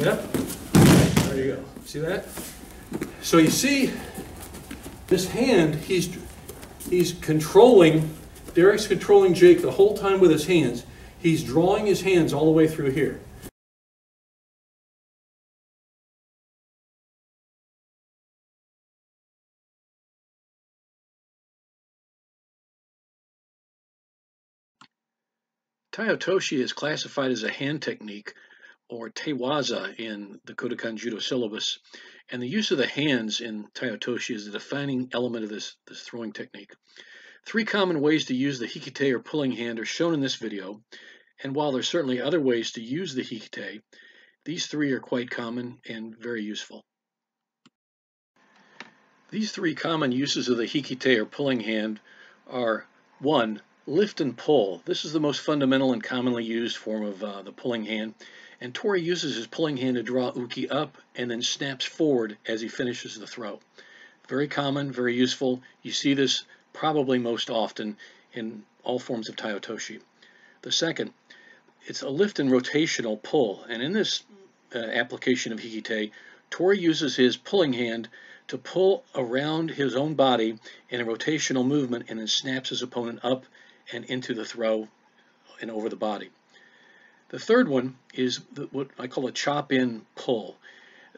Yeah? There you go. See that? So you see, this hand, he's controlling, Derek's controlling Jake the whole time with his hands. He's drawing his hands all the way through here. Tai Otoshi is classified as a hand technique, or te waza in the Kodokan judo syllabus, and the use of the hands in Tai Otoshi is the defining element of this throwing technique. Three common ways to use the hikite, or pulling hand, are shown in this video, and while there's certainly other ways to use the hikite, these three are quite common and very useful. These three common uses of the hikite, or pulling hand, are: 1. Lift and pull. This is the most fundamental and commonly used form of the pulling hand, and Tori uses his pulling hand to draw Uki up and then snaps forward as he finishes the throw. Very common, very useful. You see this probably most often in all forms of Tai Otoshi. The second, it's a lift and rotational pull, and in this application of hikite, Tori uses his pulling hand to pull around his own body in a rotational movement and then snaps his opponent up and into the throw and over the body. The third one is what I call a chop-in pull.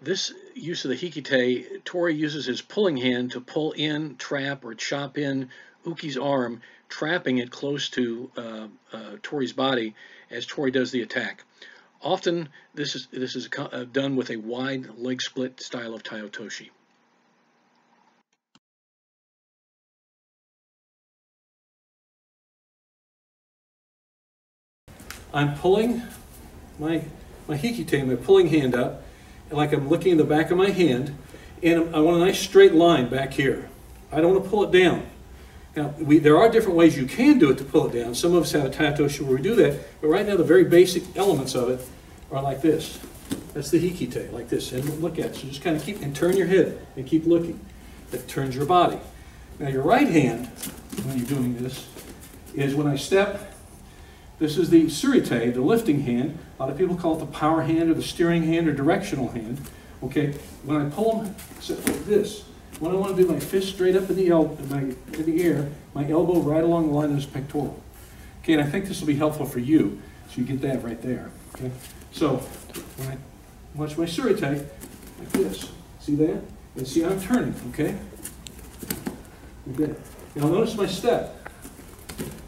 This use of the hikite, Tori uses his pulling hand to pull in, trap, or chop in Uki's arm, trapping it close to Tori's body as Tori does the attack. Often this is done with a wide leg split style of Tai Otoshi. I'm pulling my hikite, my pulling hand up, and like I'm looking in the back of my hand, and I want a nice straight line back here. I don't want to pull it down. Now, there are different ways you can do it to pull it down. Some of us have a Tai Otoshi where we do that, but right now the very basic elements of it are like this. That's the hikite, like this, and look at it. So just kind of keep, and turn your head, and keep looking. That turns your body. Now your right hand, when you're doing this, is when I step. This is the tsurite, the lifting hand. A lot of people call it the power hand or the steering hand or directional hand. Okay, when I pull them like this, when I want to do my fist straight up in the, air, my elbow right along the line of this pectoral. Okay, and I think this will be helpful for you, so you get that right there. Okay, so when I watch my tsurite like this, see that? And see I'm turning, okay? Okay. Now notice my step.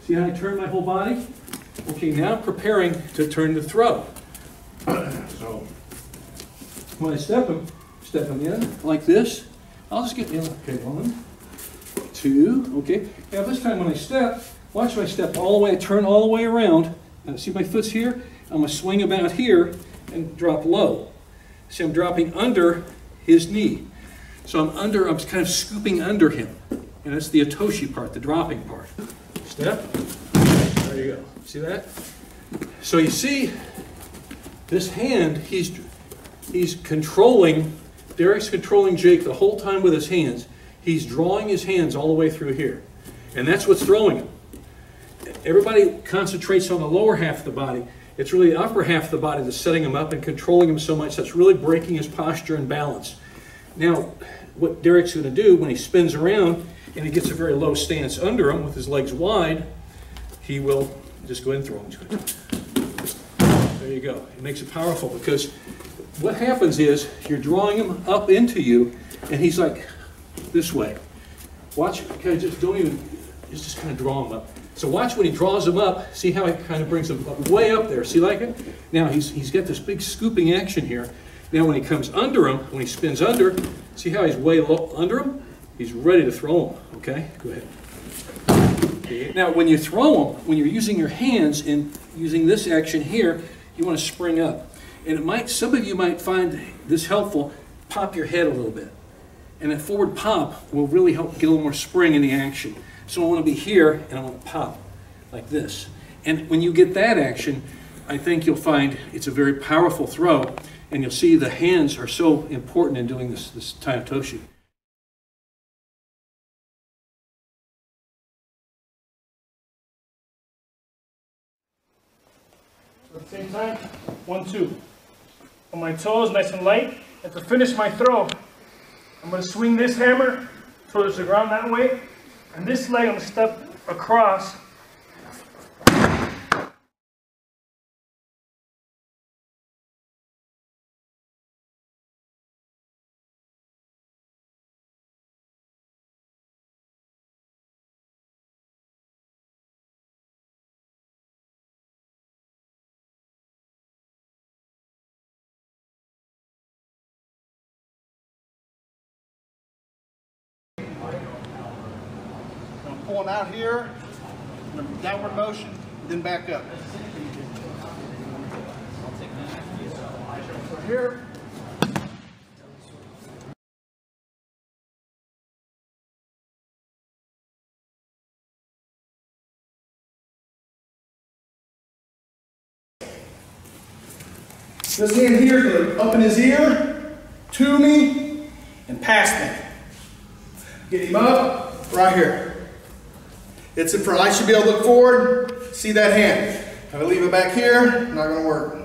See how I turn my whole body? Okay, now I'm preparing to turn the throw. So when I step him in like this, I'll just get in. Okay, 1, 2, okay. Now this time when I step, watch my step all the way, I turn all the way around. Now see my foot's here? I'm going to swing about here and drop low. See, I'm dropping under his knee. So I'm kind of scooping under him. And that's the Otoshi part, the dropping part. Step. There you go. See that? So you see, this hand, he's controlling, Derek's controlling Jake the whole time with his hands. He's drawing his hands all the way through here. And that's what's throwing him. Everybody concentrates on the lower half of the body. It's really the upper half of the body that's setting him up and controlling him so much that's really breaking his posture and balance. Now, what Derek's going to do when he spins around and he gets a very low stance under him with his legs wide, he will just go in and throw him. There you go. It makes it powerful because what happens is you're drawing him up into you and he's like this way. Watch, okay, just kind of draw him up. So watch when he draws him up, see how he kind of brings him up, way up there. See like it? Now he's got this big scooping action here. Now when he comes under him, when he spins under, see how he's way low under him? He's ready to throw him, okay? Go ahead. Now, when you throw them, when you're using your hands and using this action here, you want to spring up. And some of you might find this helpful. Pop your head a little bit. And that forward pop will really help get a little more spring in the action. So I want to be here, and I want to pop like this. And when you get that action, I think you'll find it's a very powerful throw. And you'll see the hands are so important in doing this Tai Otoshi. Same time, 1, 2. on my toes, nice and light. And to finish my throw, I'm going to swing this hammer towards the ground that way. And this leg, I'm going to step across. Pulling out here, downward motion, then back up. So here. This hand here, up in his ear, to me, and past me. Get him up, right here. It's in front. I should be able to look forward, see that hand. If I leave it back here, not going to work.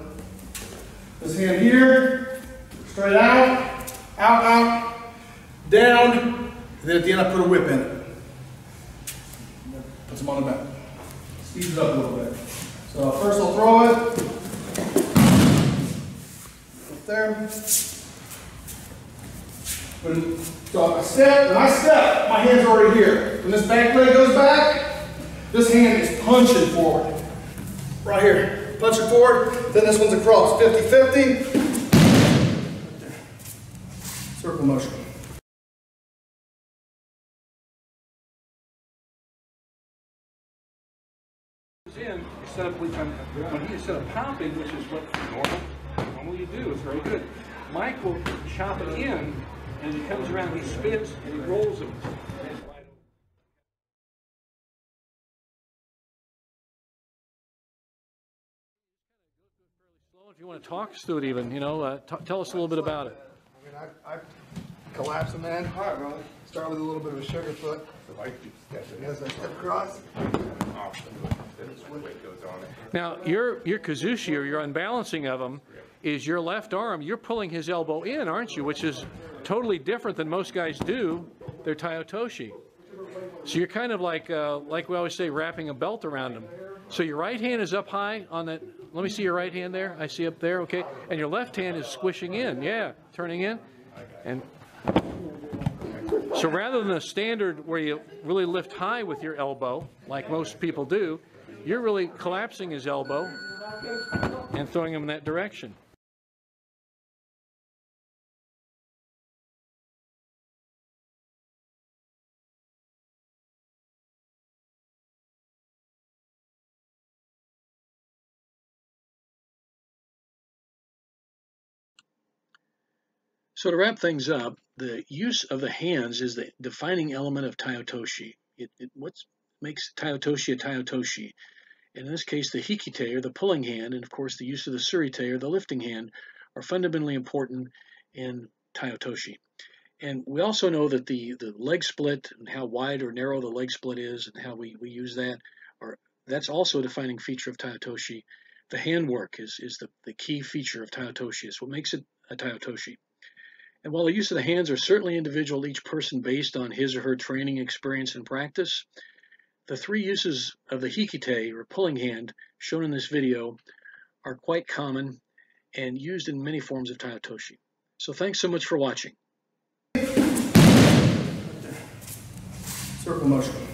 This hand here, straight out, out, out, down, and then at the end I put a whip in it. Put them on the back. Speeds it up a little bit. So first I'll throw it. Up there. So I step, when I step, my hand's already here. When this back leg goes back, this hand is punching forward. Right here, punching forward, then this one's across, 50-50. Circle motion. When he set up popping, which is what normally you do, it's very good. Mike will chop it in, and he comes around, he spins, and he rolls them. If you want to talk us through it even, you know, tell us a little bit about it. I mean, I collapse a man hard, right? Start with a little bit of a sugar foot. As I step across. Now, your kuzushi, or your unbalancing of him, is your left arm. You're pulling his elbow in, aren't you? Which is totally different than most guys do. They're Tai Otoshi. So you're kind of like we always say, wrapping a belt around them. So your right hand is up high on that. Let me see your right hand there. I see up there, okay. And your left hand is squishing in, yeah, turning in. And so rather than a standard where you really lift high with your elbow, like most people do, you're really collapsing his elbow and throwing him in that direction. So to wrap things up, the use of the hands is the defining element of Tai Otoshi. What makes Tai Otoshi a Tai Otoshi? And in this case, the hikite, or the pulling hand, and of course the use of the tsurite, or the lifting hand, are fundamentally important in Tai Otoshi. And we also know that the leg split, and how wide or narrow the leg split is, and how we use that, that's also a defining feature of Tai Otoshi. The handwork is the key feature of Tai Otoshi. It's what makes it a Tai Otoshi. And while the use of the hands are certainly individual to each person based on his or her training, experience, and practice, the three uses of the hikite, or pulling hand, shown in this video are quite common and used in many forms of Tai Otoshi. So thanks so much for watching. Circle motion.